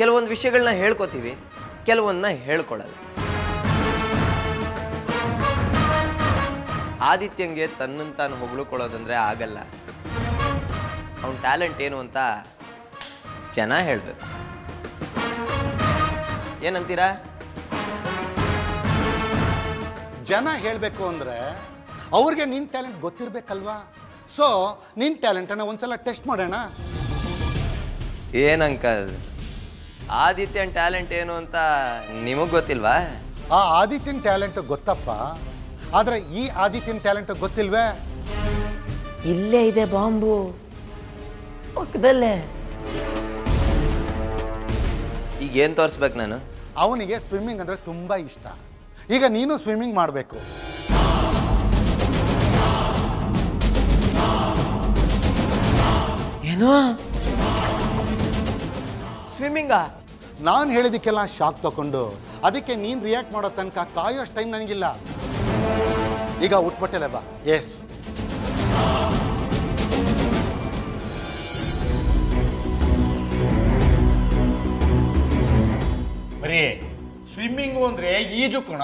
ಕೆಲವೊಂದು ವಿಷಯಗಳನ್ನ ಹೇಳ್ಕೊತೀವಿ, ಕೆಲವೊಂದನ್ನ ಹೇಳ್ಕೊಡಲ್ಲ. ಆದಿತ್ಯಂಗೆ ತನ್ನನ್ನು ತಾನು ಹೊಗಳಿಕೊಳ್ಳೋದಂದ್ರೆ ಆಗಲ್ಲ. ಅವನ ಟ್ಯಾಲೆಂಟ್ ಏನು ಅಂತ ಜನ ಹೇಳಬೇಕು. ಏನಂತೀರಾ? ಜನ ಹೇಳಬೇಕು ಅಂದ್ರೆ ಅವರಿಗೆ ನಿನ್ನ ಟ್ಯಾಲೆಂಟ್ ಗೊತ್ತಿರಬೇಕಲ್ವಾ? ಸೊ ನಿನ್ನ ಟ್ಯಾಲೆಂಟನ್ನು ಒಂದ್ಸಲ ಟೆಸ್ಟ್ ಮಾಡೋಣ. ಏನಂಕಲ್, ಆದಿತ್ಯನ ಟ್ಯಾಲೆಂಟ್ ಏನು ಅಂತ ನಿಮಗೆ ಗೊತ್ತಿಲ್ವಾ? ಆ ಆದಿತ್ಯನ ಟ್ಯಾಲೆಂಟ್ ಗೊತ್ತಪ್ಪ, ಆದರೆ ಈ ಆದಿತ್ಯನ ಟ್ಯಾಲೆಂಟ್ ಗೊತ್ತಿಲ್ವೇ? ಇಲ್ಲೇ ಇದೆ ಬಾಂಬು ಪಕ್ಕದಲ್ಲೇ. ಈಗ ಏನು ತೋರಿಸ್ಬೇಕು ನಾನು? ಅವನಿಗೆ ಸ್ವಿಮ್ಮಿಂಗ್ ಅಂದರೆ ತುಂಬ ಇಷ್ಟ. ಈಗ ನೀನು ಸ್ವಿಮ್ಮಿಂಗ್ ಮಾಡಬೇಕು. ಏನೋ ಸ್ವಿಮ್ಮಿಂಗಾ? ನಾನು ಹೇಳಿದಕ್ಕೆಲ್ಲ ಶಾಕ್ ತಗೊಂಡು ಅದಕ್ಕೆ ನೀನು ರಿಯಾಕ್ಟ್ ಮಾಡೋ ತನಕ ಕಾಯೋಷ್ಟು ಟೈಮ್ ನನಗಿಲ್ಲ. ಈಗ ಉಟ್ಬಟ್ಟೆಲ್ಲ ಬಾ. ಎಸ್, ಬರೀ ಸ್ವಿಮ್ಮಿಂಗು ಅಂದರೆ ಈಜು ಕಣ.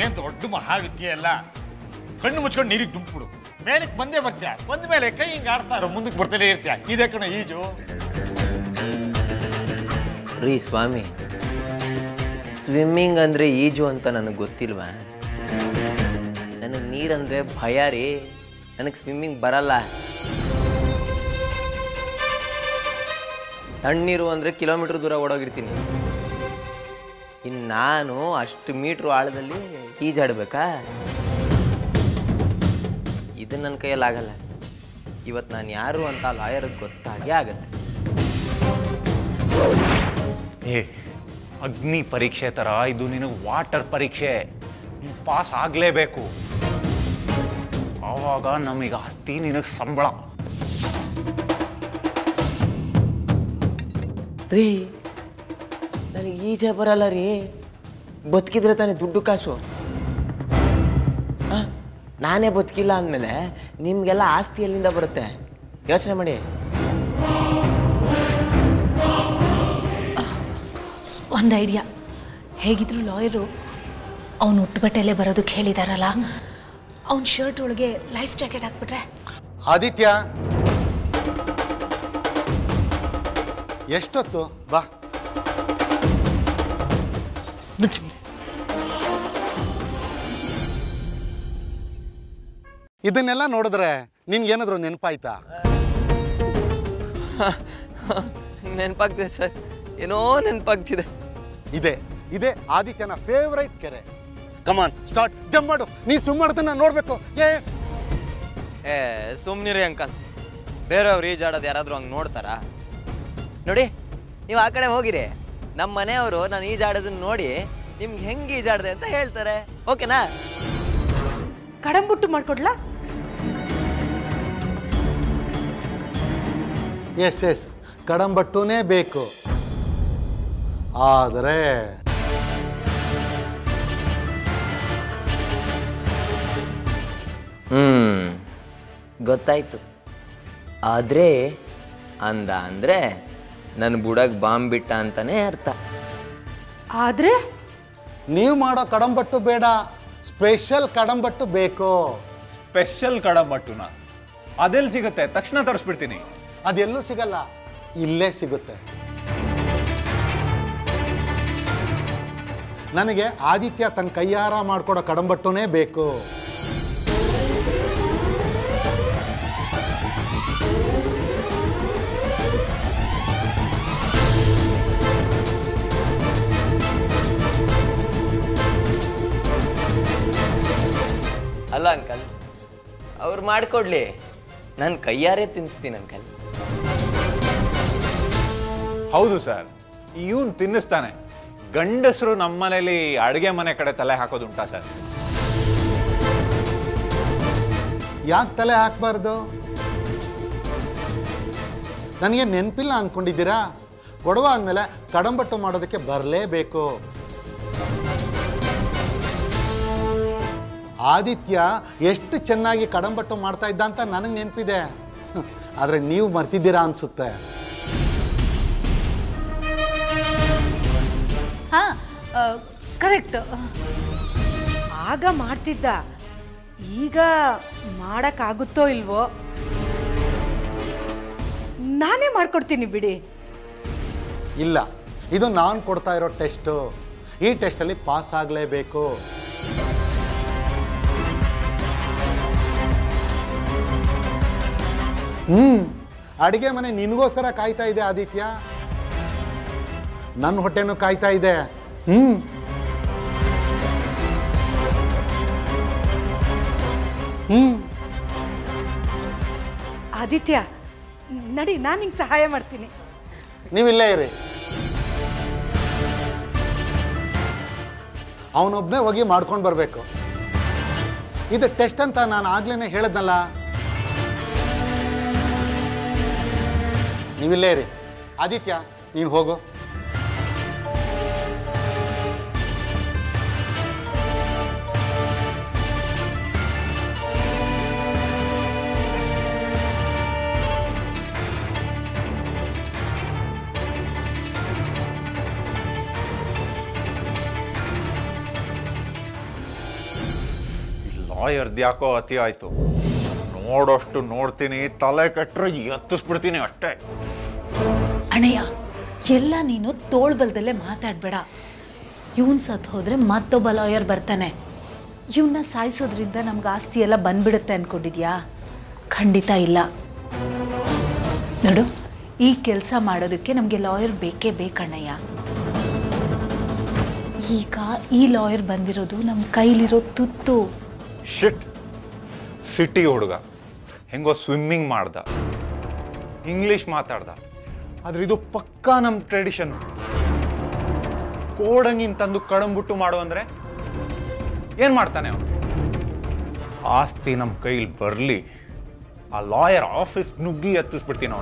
ಏನು ದೊಡ್ಡ ಮಹಾವಿದ್ಯೆ ಅಲ್ಲ. ಕಣ್ಣು ಮುಚ್ಕೊಂಡು ನೀರಿಗೆ ದುಂಬಿಬಿಡು, ಮೇಲಕ್ಕೆ ಬಂದೇ ಬರ್ತೀಯ. ಬಂದ ಮೇಲೆ ಕೈ ಹಿಂಗೆ ಆಡ್ತಾರ, ಮುಂದಕ್ಕೆ ಬರ್ತಲೇ ಇರ್ತೀಯ. ಇದೇ ಕಣ ಈಜು. ರೀ ಸ್ವಾಮಿ, ಸ್ವಿಮ್ಮಿಂಗ್ ಅಂದರೆ ಈಜು ಅಂತ ನನಗೆ ಗೊತ್ತಿಲ್ವಾ? ನನಗೆ ನೀರಂದರೆ ಭಯ ರೀ. ನನಗೆ ಸ್ವಿಮ್ಮಿಂಗ್ ಬರಲ್ಲ. ತಣ್ಣೀರು ಅಂದರೆ ಕಿಲೋಮೀಟ್ರ್ ದೂರ ಓಡೋಗಿರ್ತೀನಿ. ಇನ್ನು ನಾನು ಅಷ್ಟು ಮೀಟ್ರ್ ಆಳದಲ್ಲಿ ಈಜಾಡಬೇಕಾ? ಇದು ನನ್ನ ಕೈಯಲ್ಲಿ ಆಗಲ್ಲ. ಇವತ್ತು ನಾನು ಯಾರು ಅಂತ ಲಾಯರ್ ಗೊತ್ತಾಗೆ ಆಗತ್ತೆ. ಏ, ಅಗ್ನಿ ಪರೀಕ್ಷೆ ಥರ ಇದು ನಿನಗೆ ವಾಟರ್ ಪರೀಕ್ಷೆ. ನೀನು ಪಾಸ್ ಆಗಲೇಬೇಕು. ಆವಾಗ ನಮಗೆ ಆಸ್ತಿ, ನಿನಗೆ ಸಂಬಳ. ರೀ, ನನಗೆ ಈಜೆ ಬರಲ್ಲ ರೀ. ಬದುಕಿದ್ರೆ ತಾನೇ ದುಡ್ಡು ಕಾಸು. ನಾನೇ ಬದುಕಿಲ್ಲ ಅಂದಮೇಲೆ ನಿಮಗೆಲ್ಲ ಆಸ್ತಿ ಎಲ್ಲಿಂದ ಬರುತ್ತೆ? ಯೋಚನೆ ಮಾಡಿ. ಒಂದು ಐಡಿಯಾ. ಹೇಗಿದ್ರು ಲಾಯರು ಅವ್ನು ಉಟ್ಬಟ್ಟೆಯಲ್ಲೇ ಬರೋದಕ್ಕೆ ಹೇಳಿದಾರಲ್ಲ, ಅವ್ನ ಶರ್ಟ್ ಒಳಗೆ ಲೈಫ್ ಜಾಕೆಟ್ ಹಾಕ್ಬಿಟ್ರೆ. ಆದಿತ್ಯ, ಎಷ್ಟೊತ್ತು? ಬಾ. ಇದನ್ನೆಲ್ಲ ನೋಡಿದ್ರೆ ನಿನ್ಗೇನಾದ್ರು ನೆನಪಾಯ್ತಾ? ನೆನಪಾಗ್ತಿದೆ ಸರ್, ಏನೋ ನೆನಪಾಗ್ತಿದೆ. ಇದೆ ಇದೆ ಆದಿತ್ಯನ ಫೇವರೈಟ್ ಕೆರೆ. ಕಮಾನ್, ಸ್ಟಾರ್ಟ್. ಜಂಪ್ ಮಾಡು. ನೀ ಸ್ವಿಮ್ ಮಾಡೋದನ್ನ ನೋಡಬೇಕು. ಎಸ್. ಏ ಸುಮ್ಮನಿರಿ ಅಂಕಲ್, ಬೇರೆಯವ್ರು ಈಜಾಡೋದು ಯಾರಾದರೂ ಹಂಗೆ ನೋಡ್ತಾರಾ? ನೋಡಿ, ನೀವು ಆ ಕಡೆ ಹೋಗಿರಿ. ನಮ್ಮ ಮನೆಯವರು ನಾನು ಈಜಾಡೋದನ್ನ ನೋಡಿ ನಿಮ್ಗೆ ಹೆಂಗೆ ಈಜಾಡಿದೆ ಅಂತ ಹೇಳ್ತಾರೆ. ಓಕೆನಾ? ಕಡಂಬುಟ್ಟು ಮಾಡಿಕೊಡ್ಲಾ? ಎಸ್ ಎಸ್, ಕಡಂಬಟ್ಟುನೇ ಬೇಕು. ಆದರೆ ಗೊತ್ತಾಯ್ತು. ಆದರೆ ಅಂದ ಅಂದರೆ ನನ್ನ ಬುಡಕ್ಕೆ ಬಾಂಬ್ ಬಿಟ್ಟ ಅಂತಾನೆ ಅರ್ಥ. ಆದರೆ ನೀವು ಮಾಡೋ ಕಡಂಬಟ್ಟು ಬೇಡ, ಸ್ಪೆಷಲ್ ಕಡಂಬಟ್ಟು ಬೇಕು. ಸ್ಪೆಷಲ್ ಕಡಂಬಟ್ಟುನ ಅದೆಲ್ಲಿ ಸಿಗುತ್ತೆ? ತಕ್ಷಣ ತರಿಸ್ಬಿಡ್ತೀನಿ. ಅದೆಲ್ಲೂ ಸಿಗಲ್ಲ, ಇಲ್ಲೇ ಸಿಗುತ್ತೆ. ನನಗೆ ಆದಿತ್ಯ ತನ್ನ ಕೈಯಾರ ಮಾಡಿಕೊಡೋ ಕಡಂಬಟ್ಟುನೇ ಬೇಕು. ಅಲ್ಲ ಅಂಕಲ್, ಅವ್ರು ಮಾಡಿಕೊಡ್ಲಿ, ನಾನು ಕೈಯಾರೇ ತಿನ್ನಿಸ್ತೀನಿ ಅಂಕಲ್. ಹೌದು ಸರ್, ಇವನು ತಿನ್ನಿಸ್ತಾನೆ. ಗಂಡಸರು ನಮ್ಮನೇಲಿ ಅಡುಗೆ ಮನೆ ಕಡೆ ತಲೆ ಹಾಕೋದುಂಟಾ ಸರ್? ಯಾಕೆ ತಲೆ ಹಾಕಬಾರ್ದು? ನನಗೆ ನೆನಪಿಲ್ಲ ಅಂದ್ಕೊಂಡಿದ್ದೀರಾ? ಕೊಡವ ಅಂದಮೇಲೆ ಕಡಂಬಟ್ಟು ಮಾಡೋದಕ್ಕೆ ಬರಲೇಬೇಕು. ಆದಿತ್ಯ ಎಷ್ಟು ಚೆನ್ನಾಗಿ ಕಡಂಬಟ್ಟು ಮಾಡ್ತಾ ಇದ್ದ ಅಂತ ನನಗೆ ನೆನಪಿದೆ, ಆದರೆ ನೀವು ಮರ್ತಿದ್ದೀರಾ ಅನಿಸುತ್ತೆ. हाँ करेक्ट आग माड्तिद्द ಈಗ ಮಾಡಕಾಗುತ್ತೋ ಇಲ್ವೋ ನಾನೇ ಮಾಡ್ಕೊಡ್ತೀನಿ ಬಿಡಿ ಇಲ್ಲ ಇದು ನಾನು ಕೊಡ್ತಾ ಇರೋ ಟೆಸ್ಟ್ ಈ ಟೆಸ್ಟ್ ಅಲ್ಲಿ ಪಾಸ್ ಆಗಲೇಬೇಕು ಅಡಿಗೆ ಮನೆ ನಿನಗೋಸ್ಕರ ಕಾಯ್ತಾ ಇದೆ ಆದಿತ್ಯ ನನ್ನ ಹೊಟ್ಟೆನೂ ಕಾಯ್ತಾ ಇದೆ आदित्य नडी ना निंगे सहाय माड्तीनि नीवु इल्ले इरि अवनु ओब्बने होगी माड्कोंडु बरबेकु इदु टेस्ट अंत नानु आग्लेने हेळिदनल्ल नीवु इल्ले इरि आदित्य नीनु होगु याको अति आयतु नोडोष्टु नोड्तीनि तले कट्ट्रे एत्तिस्बिड्तीनि अष्टे अणय्य एल्ल नीनु तोळबल्दल्ले माताडबेड इवन सत् होद्रे मत्तोब्ब लायर बर्ताने इवन सायिसोद्रिंद नमगे आस्ति एल्ल बंद्बिडुत्ते अंद्कोंडिद्या खंडित इल्ल नोडु ई केलस माडोदक्के नमगे लायर बेके बेकण्णय्य ಈಗ ಈ ಲಾಯರ್ ಬಂದಿರೋದು ನಮ್ಮ ಕೈಲಿರೋ ತುತ್ತು शिट सिटी हुड़ग हेगो स्विमिंग इंग्लिश माता आदू पक्का नम ट्रेडिशन कोडंगी तंदु कड़ंबिट्टु ऐनमाने आस्ती नम कई बरली आ लॉयर आफीस नुग्गी हत्तिस्बिड्तीनि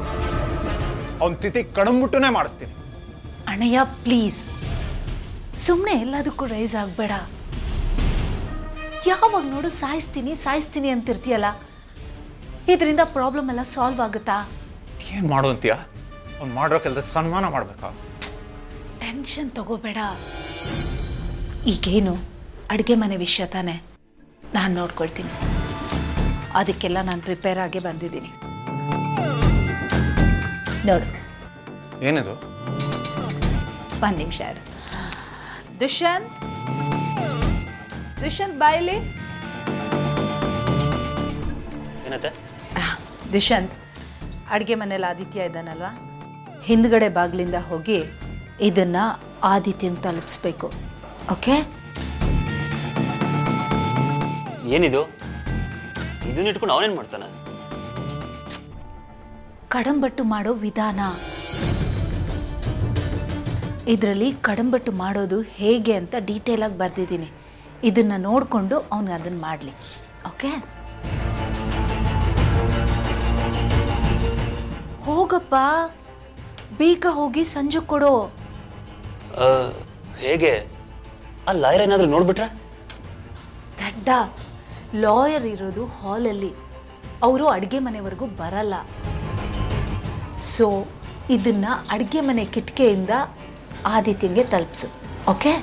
तिथि कड़ंबिट्टुने माडिस्तीनि अणय्य प्लीज सुम्मने एल्लदक्कू रैज आगबेड ಯಾವಾಗ ನೋಡು ಸಾಯಿಸ್ತೀನಿ ಸಾಯಿಸ್ತೀನಿ ಅಂತಿರ್ತಿಯಲ್ಲ ಇದರಿಂದ ಪ್ರಾಬ್ಲಮ್ ಎಲ್ಲ ಸಾಲ್ವ್ ಆಗುತ್ತಾ ಏನು ಮಾಡೋಂತೀಯಾ ಅವನು ಮಾಡಿರೋ ಕೆಲಸಕ್ಕೆ ಸನ್ಮಾನ ಮಾಡಬೇಕಾ ಟೆನ್ಷನ್ ತಗೋಬೇಡ ಈಗೇನು ಅಡಿಗೆ ಮನೆ ವಿಷಯ ತಾನೆ ನಾನು ನೋಡ್ಕೊಳ್ತೀನಿ ಅದಕ್ಕೆಲ್ಲ ನಾನು ಪ್ರಿಪೇರ್ ಆಗಿ ಬಂದಿದ್ದೀನಿ ನೋಡು ಏನಿದು ಒಂದು ನಿಮಿಷ ಇರು ದುಷ್ಯಂತ್ दुष्यंत बायले दुष्यंत अड़गे मनेल आदित्य इदानल्वा हिंदगडे बागलिंद होगी इदन्ना आदित्यन तलुपिसबेकु ओके ಏನಿದು ಇದನ್ನ ಇಟ್ಕೊಂಡು ಅವನೇನ್ ಮಾಡ್ತಾನೆ ಕಡಂಬಟ್ಟು ಮಾಡೋ ವಿಧಾನ ಇದರಲ್ಲಿ ಕಡಂಬಟ್ಟು ಮಾಡೋದು ಹೇಗೆ ಅಂತ ಡೀಟೇಲ್ ಆಗಿ ಬರ್ತಿದ್ದೀನಿ ಇದನ್ನ ನೋಡಿಕೊಂಡು ಅವನು ಅದನ್ನ ಮಾಡಲಿ ಓಕೆ ಹೋಗಪ್ಪ ಬೇಗ ಹೋಗಿ ಸಂಜೆ ಕೊಡು ಹೇಗೆ ಆ ಲಾಯರ್ ಏನಾದರೂ ನೋಡಿಬಿಟ್ರಾ ದಡ್ಡ ಲಾಯರ್ ಇರೋದು ಹಾಲ್ ಅಲ್ಲಿ ಅವರು ಅಡಿಗೆ ಮನೆವರೆಗೂ ಬರಲ್ಲ ಸೋ ಇದನ್ನ ಅಡಿಗೆ ಮನೆ ಕಿಟಕಿಯಿಂದ ಆದಿತ್ಯನಿಗೆ ತಲುಪಿಸು ಓಕೆ